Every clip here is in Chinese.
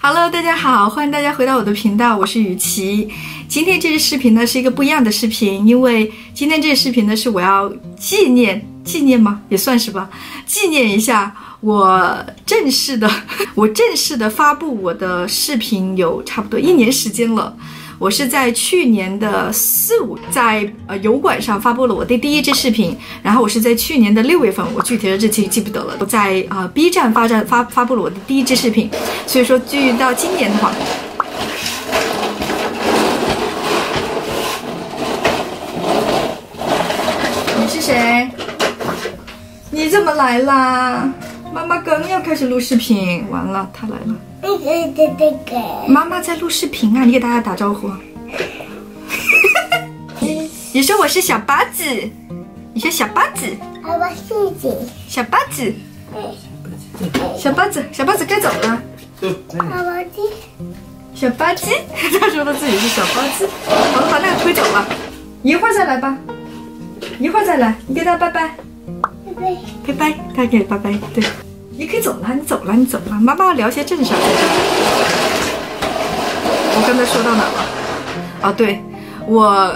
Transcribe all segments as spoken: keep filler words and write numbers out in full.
Hello， 大家好，欢迎大家回到我的频道，我是雨琦。今天这支视频呢是一个不一样的视频，因为今天这个视频呢是我要纪念纪念吗？也算是吧，纪念一下我正式的我正式的发布我的视频有差不多一年时间了。我是在去年的四五在呃油管上发布了我的第一支视频，然后我是在去年的六月份，我具体的日期记不得了，我在啊、呃、B 站发展发发布了我的第一支视频，所以说距到今年的话，你是谁？你怎么来啦？妈妈刚要开始录视频，完了，他来了。妈妈在录视频啊，你给大家打招呼。你说我是小八子，你说小八子，小八子，小八子，小八子该走了。小八子，他说他自己是小八子。好了，把那个推走了，一会儿再来吧，一会儿再来，你给他拜拜，拜拜，他给拜拜，对。你可以走了，你走了，你走了。妈妈聊些正事儿。我刚才说到哪了？哦，对，我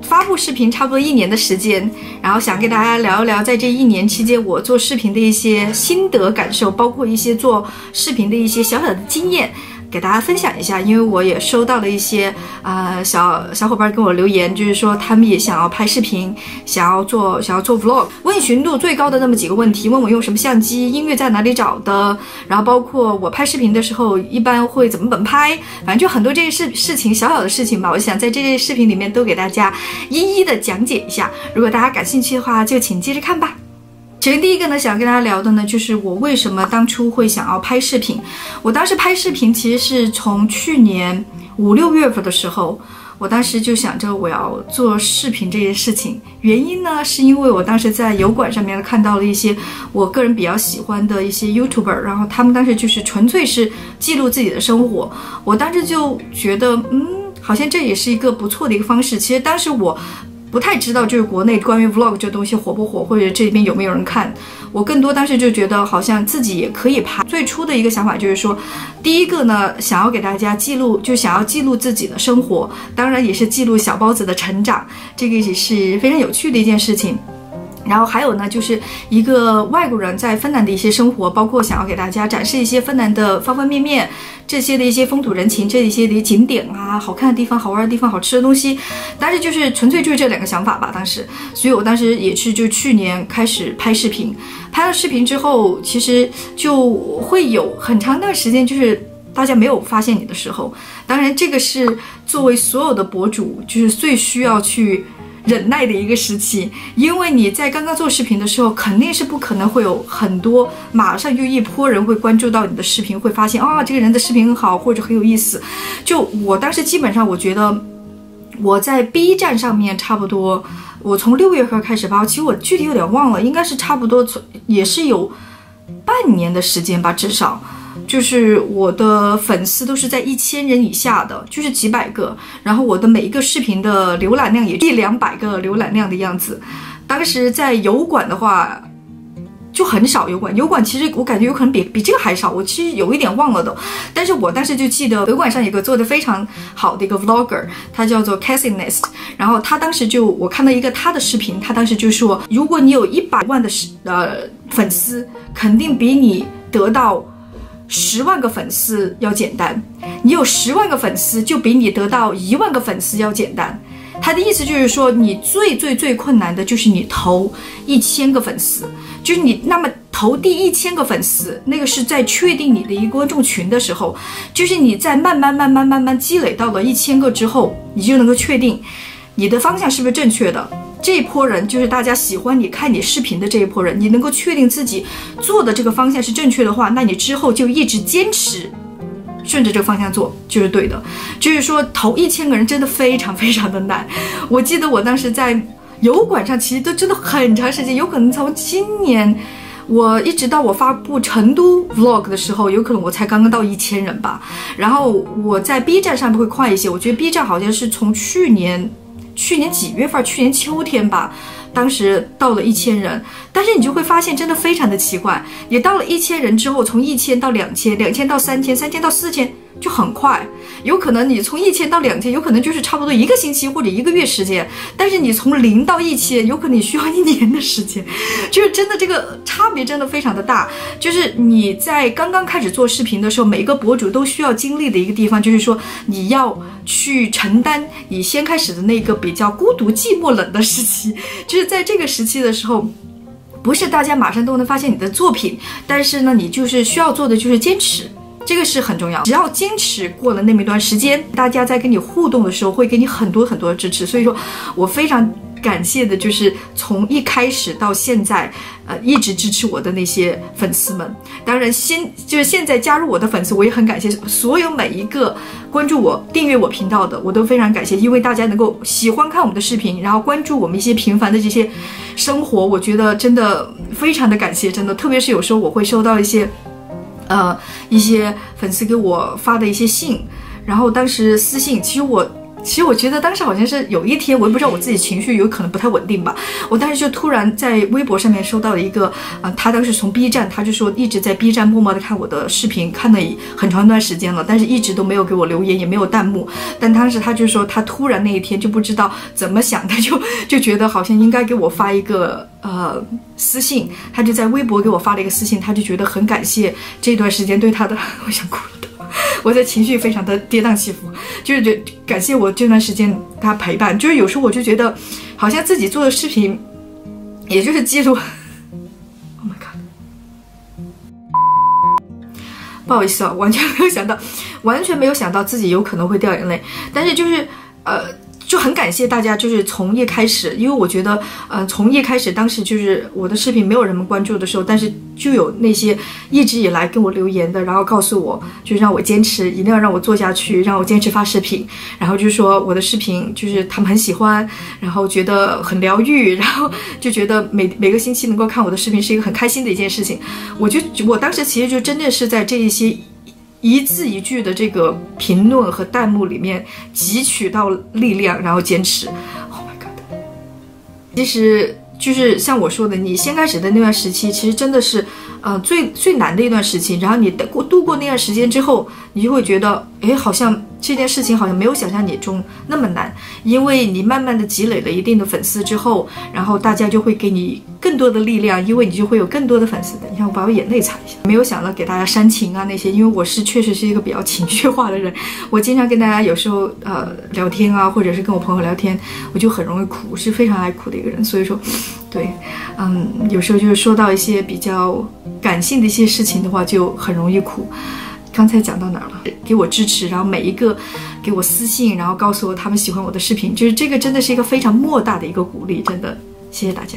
发布视频差不多一年的时间，然后想跟大家聊一聊，在这一年期间我做视频的一些心得感受，包括一些做视频的一些小小的经验，给大家分享一下。因为我也收到了一些呃小小伙伴跟我留言，就是说他们也想要拍视频，想要做想要做 vlog。问询度最高的那么几个问题，问我用什么相机，音乐在哪里找的，然后包括我拍视频的时候一般会怎么本拍，反正就很多这些事事情小小的事情吧。我想在这些视频里面都给大家一一的讲解一下，如果大家感兴趣的话，就请接着看吧。首先第一个呢，想跟大家聊的呢，就是我为什么当初会想要拍视频。我当时拍视频其实是从去年五六月份的时候，我当时就想着我要做视频这件事情。原因呢，是因为我当时在油管上面看到了一些我个人比较喜欢的一些 YouTuber， 然后他们当时就是纯粹是记录自己的生活，我当时就觉得，嗯，好像这也是一个不错的一个方式。其实当时我不太知道就是国内关于 vlog 这东西火不火，或者这边有没有人看。我更多当时就觉得好像自己也可以拍。最初的一个想法就是说，第一个呢，想要给大家记录，就想要记录自己的生活，当然也是记录小包子的成长，这个也是非常有趣的一件事情。然后还有呢，就是一个外国人在芬兰的一些生活，包括想要给大家展示一些芬兰的方方面面，这些的一些风土人情，这一些的景点啊，好看的地方，好玩的地方，好吃的东西。但是就是纯粹就是这两个想法吧，当时。所以我当时也是就去年开始拍视频，拍了视频之后，其实就会有很长一段时间就是大家没有发现你的时候。当然这个是作为所有的博主就是最需要去忍耐的一个时期，因为你在刚刚做视频的时候，肯定是不可能会有很多马上就一波人会关注到你的视频，会发现啊这个人的视频很好或者很有意思。就我当时基本上我觉得我在 B 站上面差不多，我从六月份开始吧，其实我具体有点忘了，应该是差不多也是有半年的时间吧，至少。就是我的粉丝都是在一千人以下的，就是几百个，然后我的每一个视频的浏览量也一两百个浏览量的样子。当时在油管的话就很少，油管油管其实我感觉有可能比比这个还少，我其实有一点忘了的。但是我当时就记得油管上有一个做的非常好的一个 vlogger， 他叫做 Cassiness， 然后他当时就我看到一个他的视频，他当时就说，如果你有一百万的呃粉丝，肯定比你得到十万个粉丝要简单，你有十万个粉丝就比你得到一万个粉丝要简单。他的意思就是说，你最最最困难的就是你投一千个粉丝，就是你那么投第一千个粉丝，那个是在确定你的一个观众群的时候，就是你在慢慢慢慢慢慢积累到了一千个之后，你就能够确定你的方向是不是正确的。这一波人就是大家喜欢你看你视频的这一波人，你能够确定自己做的这个方向是正确的话，那你之后就一直坚持顺着这个方向做就是对的。就是说投一千个人真的非常非常的难。我记得我当时在油管上其实都真的很长时间，有可能从今年我一直到我发布成都 vlog 的时候，有可能我才刚刚到一千人吧。然后我在 B 站上面会快一些，我觉得 B 站好像是从去年去年几月份？去年秋天吧，当时到了一千人，但是你就会发现真的非常的奇怪，也到了一千人之后，从一千到两千，两千到三千，三千到四千就很快，有可能你从一千到两千，有可能就是差不多一个星期或者一个月时间，但是你从零到一千，有可能你需要一年的时间，就是真的这个差别真的非常的大，就是你在刚刚开始做视频的时候，每一个博主都需要经历的一个地方，就是说你要去承担你先开始的那个比较孤独、寂寞、冷的时期，就是在这个时期的时候。不是大家马上都能发现你的作品，但是呢，你就是需要做的就是坚持，这个是很重要。只要坚持过了那么一段时间，大家在跟你互动的时候会给你很多很多的支持。所以说我非常感谢的就是从一开始到现在，呃，一直支持我的那些粉丝们。当然先就是现在加入我的粉丝，我也很感谢所有每一个关注我、订阅我频道的，我都非常感谢，因为大家能够喜欢看我们的视频，然后关注我们一些平凡的这些生活，我觉得真的非常的感谢，真的，特别是有时候我会收到一些，呃，一些粉丝给我发的一些信，然后当时私信，其实我。其实我觉得当时好像是有一天，我也不知道我自己情绪有可能不太稳定吧，我当时就突然在微博上面收到了一个，嗯、呃，他当时从 B 站，他就说一直在 B 站默默的看我的视频，看了很长一段时间了，但是一直都没有给我留言，也没有弹幕。但当时他就说，他突然那一天就不知道怎么想，他就就觉得好像应该给我发一个呃私信，他就在微博给我发了一个私信，他就觉得很感谢这段时间对他的，我想哭了。我在情绪非常的跌宕起伏，就是觉感谢我这段时间他陪伴，就是有时候我就觉得，好像自己做的视频，也就是记录。Oh my god！ 不好意思啊，完全没有想到，完全没有想到自己有可能会掉眼泪，但是就是呃。就很感谢大家，就是从一开始，因为我觉得，呃，从一开始，当时就是我的视频没有人们关注的时候，但是就有那些一直以来跟我留言的，然后告诉我，就让我坚持，一定要让我做下去，让我坚持发视频，然后就说我的视频就是他们很喜欢，然后觉得很疗愈，然后就觉得每每个星期能够看我的视频是一个很开心的一件事情。我就我当时其实就真正是在这一些。一字一句的这个评论和弹幕里面汲取到力量，然后坚持。Oh my god！ 其实就是像我说的，你先开始的那段时期，其实真的是，呃，最最难的一段时期。然后你过度过那段时间之后，你就会觉得，哎，好像这件事情好像没有想象你中那么难，因为你慢慢的积累了一定的粉丝之后，然后大家就会给你更多的力量，因为你就会有更多的粉丝的。你看我把我眼泪擦一下，没有想到给大家煽情啊那些，因为我是确实是一个比较情绪化的人，我经常跟大家有时候呃聊天啊，或者是跟我朋友聊天，我就很容易哭，我是非常爱哭的一个人，所以说，对，嗯，有时候就是说到一些比较感性的一些事情的话，就很容易哭。刚才讲到哪儿了？给我支持，然后每一个给我私信，然后告诉我他们喜欢我的视频，就是这个真的是一个非常莫大的一个鼓励，真的谢谢大家。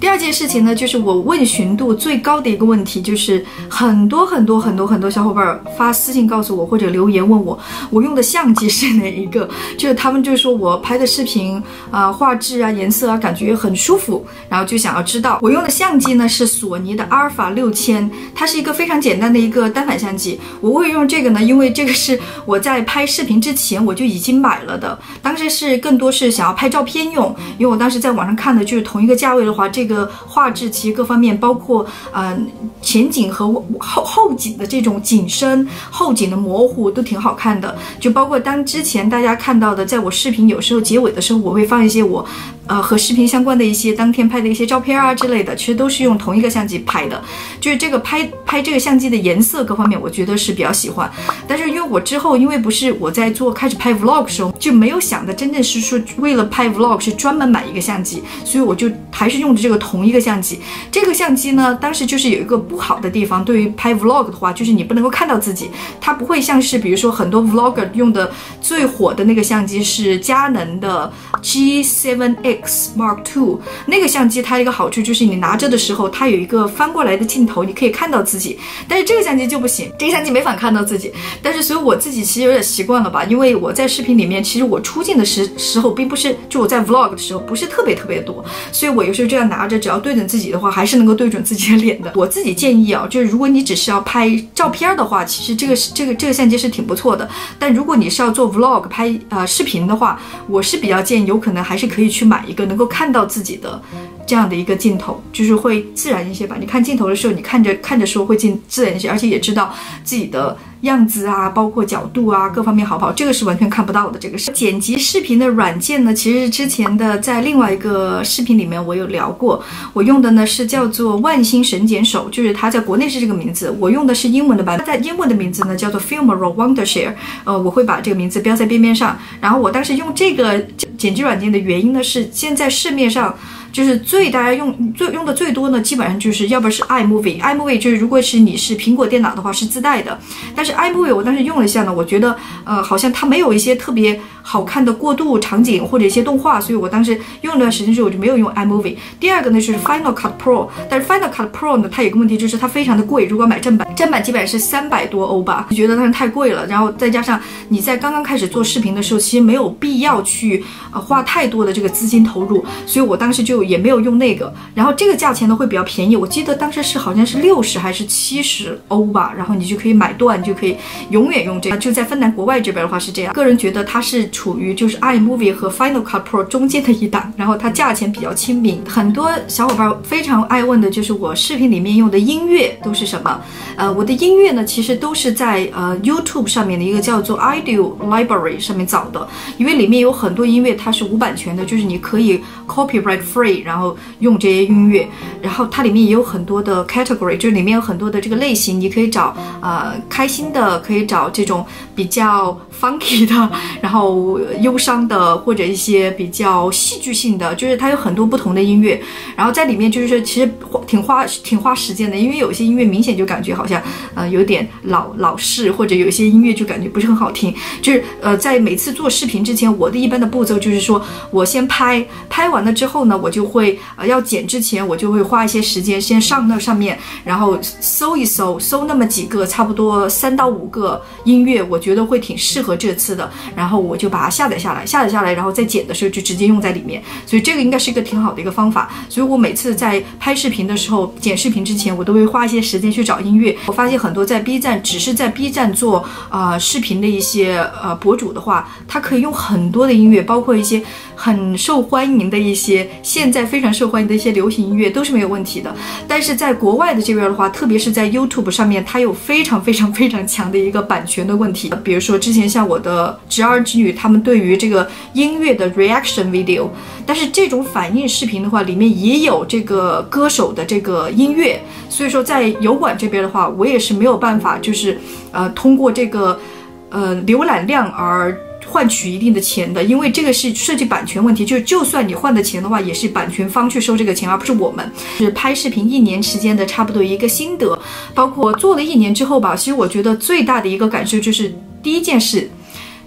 第二件事情呢，就是我问询度最高的一个问题，就是很多很多很多很多小伙伴发私信告诉我，或者留言问我，我用的相机是哪一个？就是他们就说我拍的视频啊、呃，画质啊，颜色啊，感觉很舒服，然后就想要知道我用的相机呢是索尼的阿尔法六千，它是一个非常简单的一个单反相机。我会用这个呢，因为这个是我在拍视频之前我就已经买了的，当时是更多是想要拍照片用，因为我当时在网上看的就是同一个价位的话，这个。这个画质其实各方面，包括嗯、呃、前景和后后景的这种景深、后景的模糊都挺好看的。就包括当之前大家看到的，在我视频有时候结尾的时候，我会放一些我呃和视频相关的一些当天拍的一些照片啊之类的，其实都是用同一个相机拍的。就是这个拍拍这个相机的颜色各方面，我觉得是比较喜欢。但是因为我之后，因为不是我在做开始拍 vlog 的时候，就没有想的真正是说为了拍 vlog 是专门买一个相机，所以我就还是用着这个。同一个相机，这个相机呢，当时就是有一个不好的地方，对于拍 vlog 的话，就是你不能够看到自己，它不会像是比如说很多 vlogger 用的最火的那个相机是佳能的 G 七 X G seven X Mark two 那个相机它一个好处就是你拿着的时候，它有一个翻过来的镜头，你可以看到自己。但是这个相机就不行，这个相机没法看到自己。但是所以我自己其实有点习惯了吧，因为我在视频里面，其实我出镜的时时候并不是，就我在 vlog 的时候不是特别特别多，所以我有时候这样拿着，只要对准自己的话，还是能够对准自己的脸的。我自己建议啊，就是如果你只是要拍照片的话，其实这个这个这个相机是挺不错的。但如果你是要做 vlog 拍呃视频的话，我是比较建议有可能还是可以去买一个能够看到自己的这样的一个镜头，就是会自然一些吧。你看镜头的时候，你看着看着说会进自然一些，而且也知道自己的样子啊，包括角度啊，各方面好不好，这个是完全看不到的。这个是剪辑视频的软件呢，其实之前的在另外一个视频里面我有聊过，我用的呢是叫做万星神剪手，就是它在国内是这个名字，我用的是英文的版本，它在英文的名字呢叫做 Filmora Wondershare， 呃，我会把这个名字标在边边上。然后我当时用这个剪辑软件的原因呢是现在市面上就是最大家用最用的最多呢，基本上就是要不是 iMovie，iMovie iMovie 就是如果是你是苹果电脑的话是自带的，但是 iMovie 我当时用了一下呢，我觉得呃好像它没有一些特别好看的过渡场景或者一些动画，所以我当时用了段时间之后我就没有用 iMovie。第二个呢就是 Final Cut Pro， 但是 Final Cut Pro 呢它有个问题就是它非常的贵，如果买正版，正版基本上是三百多欧吧，就觉得它太贵了。然后再加上你在刚刚开始做视频的时候，其实没有必要去呃花太多的这个资金投入，所以我当时就也没有用那个。然后这个价钱呢会比较便宜，我记得当时是好像是六十还是七十欧吧，然后你就可以买断，就可以永远用这个。就在芬兰国外这边的话是这样，个人觉得它是处于就是 iMovie 和 Final Cut Pro 中间的一档，然后它价钱比较亲民。很多小伙伴非常爱问的就是我视频里面用的音乐都是什么，呃我的音乐呢其实都是在呃 YouTube 上面的一个叫做 iDeal Library 上面找的，因为里面有很多音乐它是无版权的，就是你可以 copyright free，然后用这些音乐，然后它里面也有很多的 category， 就是里面有很多的这个类型，你可以找呃开心的，可以找这种比较 funky 的，然后忧伤的，或者一些比较戏剧性的，就是它有很多不同的音乐。然后在里面就是其实挺花挺花时间的，因为有些音乐明显就感觉好像呃有点老老式，或者有些音乐就感觉不是很好听。就是呃在每次做视频之前，我的一般的步骤就是说我先拍，拍完了之后呢，我就就会呃要剪之前，我就会花一些时间先上那上面，然后搜一搜，搜那么几个，差不多三到五个音乐，我觉得会挺适合这次的，然后我就把它下载下来，下载下来，然后再剪的时候就直接用在里面，所以这个应该是一个挺好的一个方法。所以我每次在拍视频的时候，剪视频之前，我都会花一些时间去找音乐。我发现很多在 B 站，只是在 B 站做呃视频的一些呃博主的话，他可以用很多的音乐，包括一些很受欢迎的一些现现在非常受欢迎的一些流行音乐都是没有问题的，但是在国外的这边的话，特别是在 YouTube 上面，它有非常非常非常强的一个版权的问题。比如说之前像我的侄儿侄女，他们对于这个音乐的 reaction video， 但是这种反应视频的话，里面也有这个歌手的这个音乐，所以说在油管这边的话，我也是没有办法，就是呃通过这个呃浏览量而换取一定的钱的，因为这个是涉及版权问题，就是就算你换的钱的话，也是版权方去收这个钱，而不是我们。是拍视频一年时间的差不多一个心得，包括做了一年之后吧，其实我觉得最大的一个感受就是第一件事，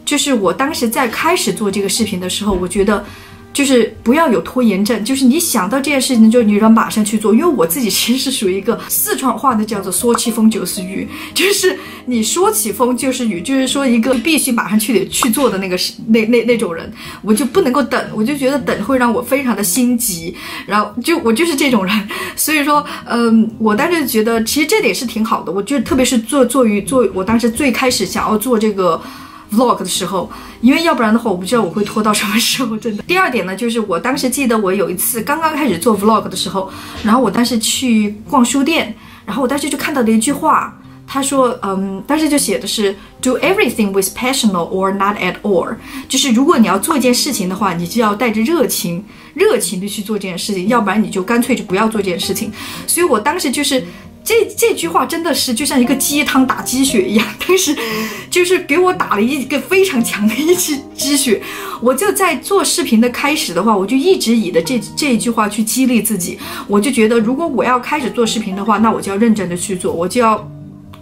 就是我当时在开始做这个视频的时候，我觉得就是不要有拖延症，就是你想到这件事情就你要马上去做。因为我自己其实是属于一个四川话的叫做说起风就是雨，就是你说起风就是雨，就是说一个必须马上去得去做的那个那那那种人，我就不能够等，我就觉得等会让我非常的心急，然后就我就是这种人。所以说嗯，我当时觉得其实这点是挺好的，我觉得特别是做做于做我当时最开始想要做这个vlog 的时候，因为要不然的话，我不知道我会拖到什么时候，真的。第二点呢，就是我当时记得我有一次刚刚开始做 vlog 的时候，然后我当时去逛书店，然后我当时就看到了一句话，他说，嗯，当时就写的是 do everything with passion or not at all， 就是如果你要做一件事情的话，你就要带着热情，热情的去做这件事情，要不然你就干脆就不要做这件事情。所以我当时就是。这这句话真的是就像一个鸡汤打鸡血一样，但是就是给我打了一个非常强的一支鸡血。我就在做视频的开始的话，我就一直以的这这一句话去激励自己，我就觉得如果我要开始做视频的话，那我就要认真的去做，我就要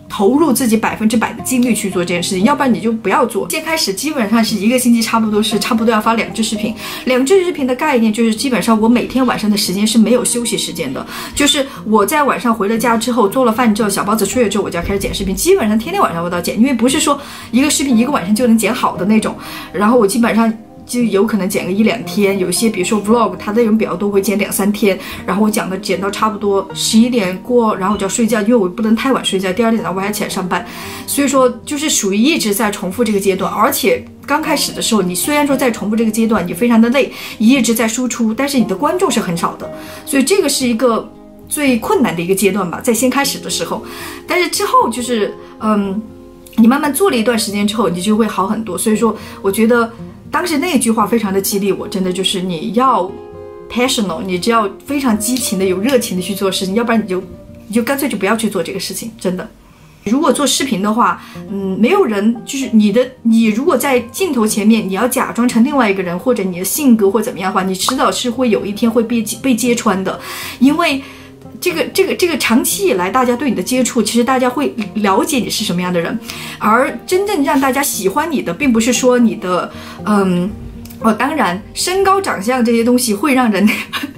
投入自己百分之百的精力去做这件事情，要不然你就不要做。先开始基本上是一个星期，差不多是差不多要发两支视频。两支视频的概念就是，基本上我每天晚上的时间是没有休息时间的，就是我在晚上回了家之后，做了饭之后，小包子睡了之后，我就要开始剪视频。基本上天天晚上我都要剪，因为不是说一个视频一个晚上就能剪好的那种。然后我基本上就有可能剪个一两天，有些比如说 vlog， 它的人比较多，会剪两三天。然后我讲的剪到差不多十一点过，然后我就要睡觉，因为我不能太晚睡觉，第二天早上我还起来上班。所以说就是属于一直在重复这个阶段，而且刚开始的时候，你虽然说在重复这个阶段，你非常的累，你一直在输出，但是你的观众是很少的，所以这个是一个最困难的一个阶段吧，在先开始的时候。但是之后就是，嗯，你慢慢做了一段时间之后，你就会好很多。所以说，我觉得当时那句话非常的激励我，真的就是你要 passionate， 你只要非常激情的、有热情的去做事情，要不然你就你就干脆就不要去做这个事情，真的。如果做视频的话，嗯，没有人就是你的，你如果在镜头前面，你要假装成另外一个人，或者你的性格或怎么样的话，你迟早是会有一天会被被揭穿的，因为这个这个这个长期以来大家对你的接触，其实大家会了解你是什么样的人，而真正让大家喜欢你的，并不是说你的，嗯，哦，当然身高长相这些东西会让人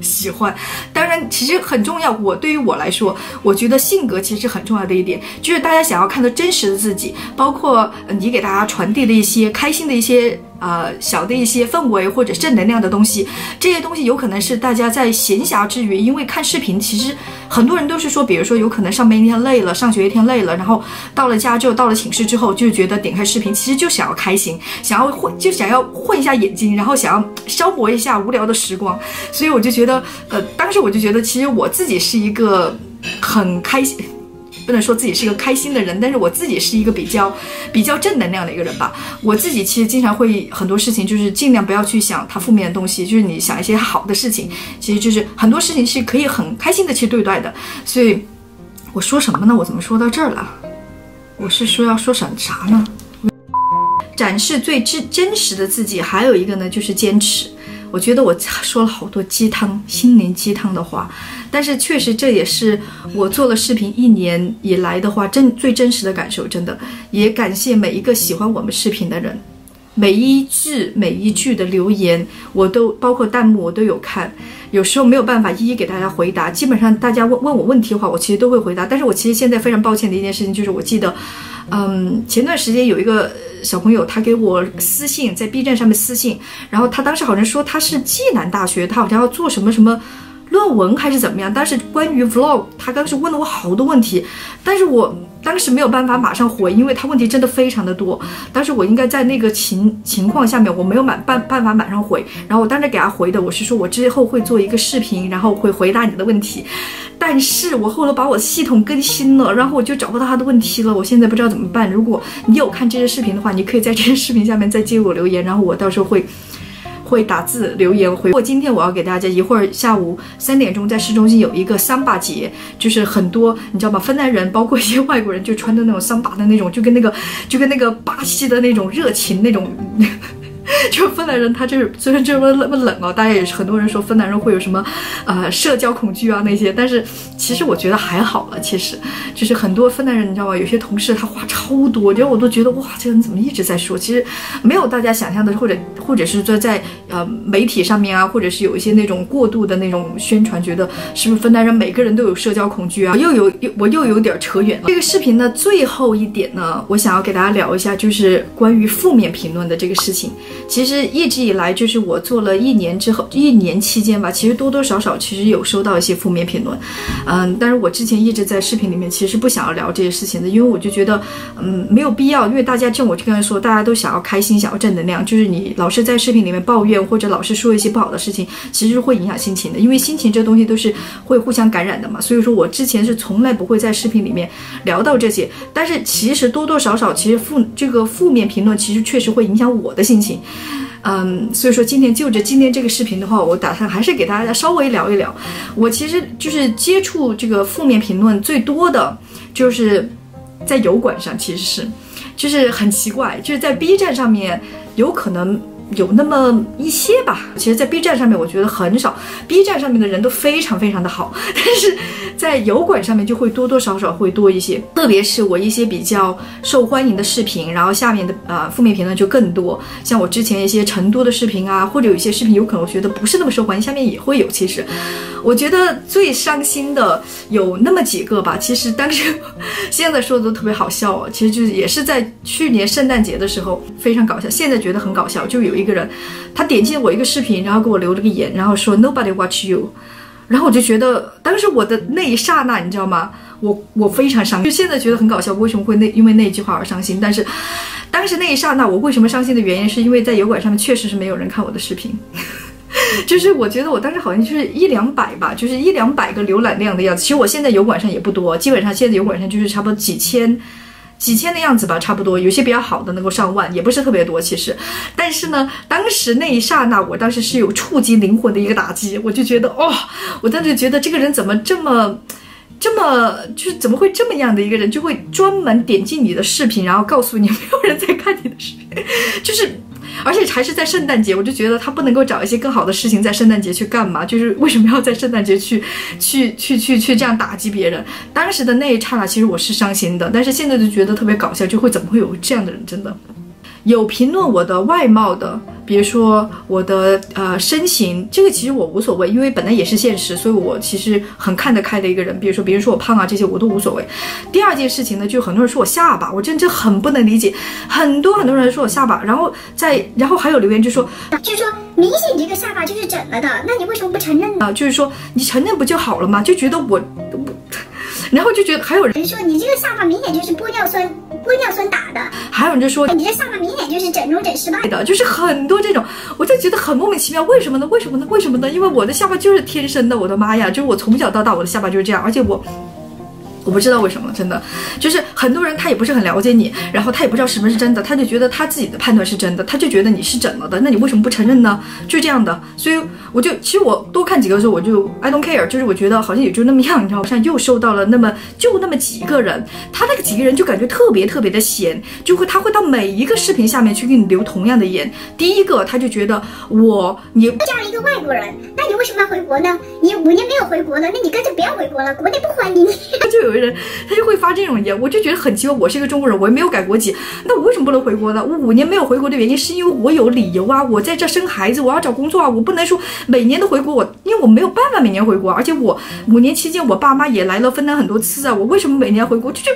喜欢，当然其实很重要。我对于我来说，我觉得性格其实很重要的一点，就是大家想要看到真实的自己，包括你给大家传递的一些开心的一些。呃，小的一些氛围或者正能量的东西，这些东西有可能是大家在闲暇之余，因为看视频，其实很多人都是说，比如说有可能上班一天累了，上学一天累了，然后到了家之后，到了寝室之后，就觉得点开视频，其实就想要开心，想要混，就想要混一下眼睛，然后想要消磨一下无聊的时光。所以我就觉得，呃，当时我就觉得，其实我自己是一个很开心。不能说自己是一个开心的人，但是我自己是一个比较比较正能量的一个人吧。我自己其实经常会很多事情，就是尽量不要去想它负面的东西，就是你想一些好的事情，其实就是很多事情是可以很开心的去对待的。所以我说什么呢？我怎么说到这儿了？我是说要说啥啥呢？展示最真真实的自己，还有一个呢就是坚持。我觉得我说了好多鸡汤、心灵鸡汤的话，但是确实这也是我做了视频一年以来的话，真最真实的感受，真的也感谢每一个喜欢我们视频的人，每一句每一句的留言，我都包括弹幕我都有看，有时候没有办法一一给大家回答，基本上大家问问我问题的话，我其实都会回答。但是我其实现在非常抱歉的一件事情就是，我记得，嗯，前段时间有一个小朋友，他给我私信，在 B 站上面私信，然后他当时好像说他是暨南大学，他好像要做什么什么论文还是怎么样，但是关于 vlog， 他当时问了我好多问题，但是我当时没有办法马上回，因为他问题真的非常的多，但是我应该在那个情情况下面，我没有满办办法马上回，然后我当时给他回的，我是说我之后会做一个视频，然后会回答你的问题，但是我后来把我系统更新了，然后我就找不到他的问题了，我现在不知道怎么办。如果你有看这些视频的话，你可以在这些视频下面再接我留言，然后我到时候会。会打字留言回我。今天我要给大家一会儿下午三点钟在市中心有一个桑巴节，就是很多你知道吗？芬兰人包括一些外国人就穿的那种桑巴的那种，就跟那个就跟那个巴西的那种热情那种。就芬兰人他就是虽然这么那么冷哦，大家也是很多人说芬兰人会有什么呃社交恐惧啊那些，但是其实我觉得还好了。其实就是很多芬兰人你知道吗？有些同事他话超多，然后我都觉得哇，这个人怎么一直在说？其实没有大家想象的，或者或者是说在呃媒体上面啊，或者是有一些那种过度的那种宣传，觉得是不是芬兰人每个人都有社交恐惧啊？又有我又有点扯远了。这个视频呢最后一点呢，我想要给大家聊一下，就是关于负面评论的这个事情。其实一直以来，就是我做了一年之后，一年期间吧，其实多多少少其实有收到一些负面评论，嗯，但是我之前一直在视频里面其实不想要聊这些事情的，因为我就觉得，嗯，没有必要，因为大家正我就刚才说，大家都想要开心，想要正能量，就是你老是在视频里面抱怨或者老是说一些不好的事情，其实会影响心情的，因为心情这东西都是会互相感染的嘛，所以说我之前是从来不会在视频里面聊到这些，但是其实多多少少，其实负这个负面评论其实确实会影响我的心情。嗯，所以说今天就着今天这个视频的话，我打算还是给大家稍微聊一聊。我其实就是接触这个负面评论最多的就是在油管上，其实是就是很奇怪，就是在 B 站上面有可能有那么一些吧。其实，在 B 站上面，我觉得很少 ，B 站上面的人都非常非常的好，但是在油管上面就会多多少少会多一些。特别是我一些比较受欢迎的视频，然后下面的呃负面评论就更多。像我之前一些成都的视频啊，或者有一些视频有可能我觉得不是那么受欢迎，下面也会有。其实，我觉得最伤心的有那么几个吧。其实当时现在说的都特别好笑啊，其实就是也是在去年圣诞节的时候非常搞笑，现在觉得很搞笑，就有。一个人，他点进我一个视频，然后给我留了个言，然后说 nobody watch you， 然后我就觉得，当时我的那一刹那，你知道吗？我我非常伤心，就现在觉得很搞笑，为什么会那因为那句话而伤心？但是，当时那一刹那，我为什么伤心的原因，是因为在油管上面确实是没有人看我的视频。就是我觉得我当时好像就是一两百吧，就是一两百个浏览量的样子。其实我现在油管上也不多，基本上现在油管上就是差不多几千。几千的样子吧，差不多，有些比较好的能够上万，也不是特别多其实。但是呢，当时那一刹那，我当时是有触及灵魂的一个打击，我就觉得哦，我当时觉得这个人怎么这么，这么就是怎么会这么样的一个人，就会专门点进你的视频，然后告诉你没有人在看你的视频，就是。而且还是在圣诞节，我就觉得他不能够找一些更好的事情在圣诞节去干嘛？就是为什么要在圣诞节去、去、去、去、去这样打击别人？当时的那一刹那，其实我是伤心的，但是现在就觉得特别搞笑，就会怎么会有这样的人？真的有评论我的外貌的，比如说我的呃身形，这个其实我无所谓，因为本来也是现实，所以我其实很看得开的一个人。比如说别人说我胖啊这些我都无所谓。第二件事情呢，就很多人说我下巴，我真的很不能理解，很多很多人说我下巴，然后在然后还有留言就说，就是说明显你这个下巴就是整了的，那你为什么不承认呢？啊，就是说你承认不就好了吗？就觉得我我。然后就觉得还有人说你这个下巴明显就是玻尿酸玻尿酸打的，还有人就说你这下巴明显就是整容整失败的，就是很多这种，我就觉得很莫名其妙，为什么呢？为什么呢？为什么呢？因为我的下巴就是天生的，我的妈呀！就是我从小到大我的下巴就是这样，而且我。我不知道为什么，真的就是很多人他也不是很了解你，然后他也不知道什么是真的，他就觉得他自己的判断是真的，他就觉得你是整了的，那你为什么不承认呢？就这样的，所以我就其实我多看几个的时候，我就 I don't care， 就是我觉得好像也就那么样，你知道吗？像又收到了那么就那么几个人，他那个几个人就感觉特别特别的闲，就会他会到每一个视频下面去给你留同样的言。第一个他就觉得我你这样一个外国人，那你为什么要回国呢？你五年没有回国了，那你干脆不要回国了，国内不欢迎你。就有。有人他就会发这种言，我就觉得很奇怪。我是一个中国人，我也没有改国籍，那我为什么不能回国呢？我五年没有回国的原因是因为我有理由啊，我在这生孩子，我要找工作啊，我不能说每年都回国，我因为我没有办法每年回国，而且我五年期间我爸妈也来了芬兰很多次啊，我为什么每年回国？就就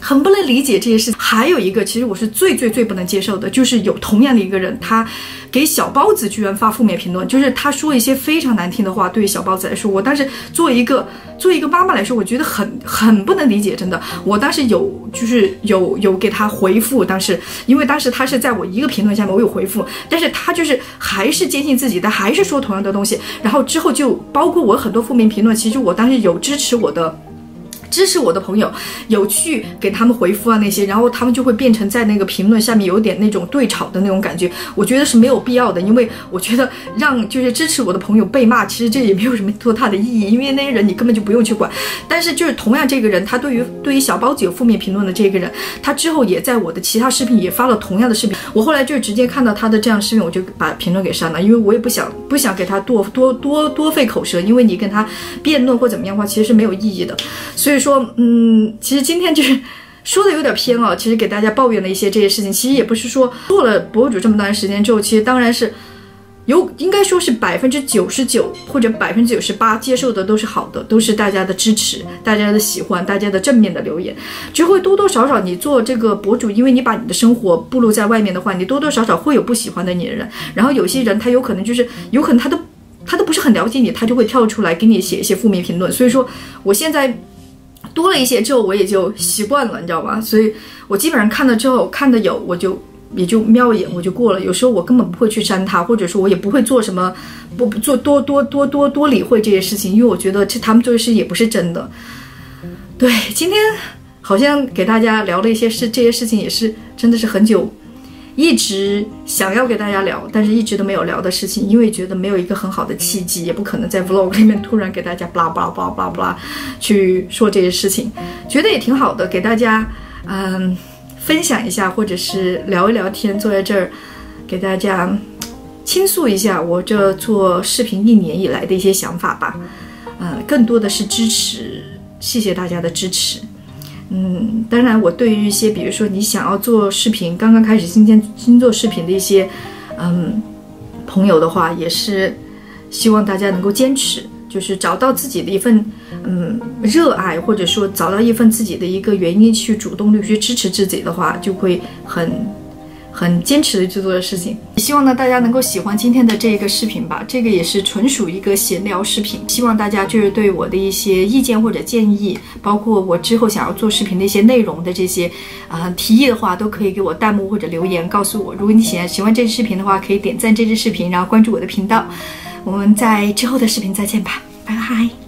很不能理解这些事情。还有一个，其实我是最最最不能接受的，就是有同样的一个人，他给小包子居然发负面评论，就是他说一些非常难听的话。对于小包子来说，我当时作为一个作为一个妈妈来说，我觉得很很不能理解，真的。我当时有就是有有给他回复，当时因为当时他是在我一个评论下面，我有回复，但是他就是还是坚信自己的，还是说同样的东西。然后之后就包括我很多负面评论，其实我当时有支持我的。支持我的朋友有去给他们回复啊那些，然后他们就会变成在那个评论下面有点那种对吵的那种感觉，我觉得是没有必要的，因为我觉得让就是支持我的朋友被骂，其实这也没有什么多大的意义，因为那些人你根本就不用去管。但是就是同样这个人，他对于对于小包子有负面评论的这个人，他之后也在我的其他视频也发了同样的视频，我后来就直接看到他的这样视频，我就把评论给删了，因为我也不想不想给他多多多多费口舌，因为你跟他辩论或怎么样的话，其实是没有意义的，所以。所以说，嗯，其实今天就是说的有点偏啊，其实给大家抱怨了一些这些事情，其实也不是说做了博主这么段时间之后，其实当然是有，应该说是百分之九十九或者百分之九十八接受的都是好的，都是大家的支持，大家的喜欢，大家的正面的留言，只会多多少少你做这个博主，因为你把你的生活暴露在外面的话，你多多少少会有不喜欢的你的人，然后有些人他有可能就是有可能他都他都不是很了解你，他就会跳出来给你写一些负面评论，所以说我现在。多了一些之后，我也就习惯了，你知道吧？所以我基本上看了之后，看的有我就也就瞄一眼我就过了。有时候我根本不会去删它，或者说我也不会做什么，不不做多多多多多理会这些事情，因为我觉得这他们做的事也不是真的。对，今天好像给大家聊了一些事，这些事情也是真的是很久一直想要给大家聊，但是一直都没有聊的事情，因为觉得没有一个很好的契机，也不可能在 vlog 里面突然给大家 blah blah blah blah blah 去说这些事情，觉得也挺好的，给大家嗯分享一下，或者是聊一聊天，坐在这儿给大家倾诉一下我这做视频一年以来的一些想法吧。呃，更多的是支持，谢谢大家的支持。嗯，当然，我对于一些比如说你想要做视频，刚刚开始今天新做视频的一些嗯朋友的话，也是希望大家能够坚持。 就是找到自己的一份，嗯，热爱，或者说找到一份自己的一个原因去主动的去支持自己的话，就会很，很坚持的去做的事情。希望呢大家能够喜欢今天的这个视频吧，这个也是纯属一个闲聊视频。希望大家就是对我的一些意见或者建议，包括我之后想要做视频的一些内容的这些，啊、呃、提议的话，都可以给我弹幕或者留言告诉我。如果你喜欢喜欢这支视频的话，可以点赞这支视频，然后关注我的频道。 我们在之后的视频再见吧，拜拜。